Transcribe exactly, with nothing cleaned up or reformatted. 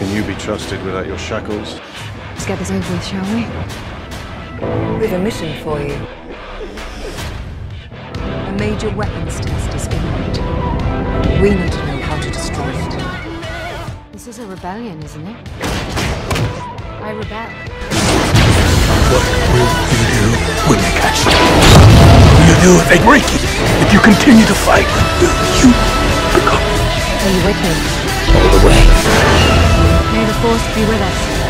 Can you be trusted without your shackles? Let's get this over with, shall we? We have a mission for you. A major weapons test is imminent. We need to know how to destroy it. This is a rebellion, isn't it? I rebel. What will you do when they catch you? What will you do if they break you? If you continue to fight, will you become? Are you with me? All the way. May the Force be with us.